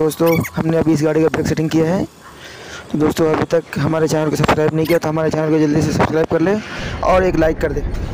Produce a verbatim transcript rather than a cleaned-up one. दोस्तों हमने अभी इस गाड़ी का ब्रेक सेटिंग किया है। तो दोस्तों अभी तक हमारे चैनल को सब्सक्राइब नहीं किया तो हमारे चैनल को जल्दी से सब्सक्राइब कर ले और एक लाइक कर दे।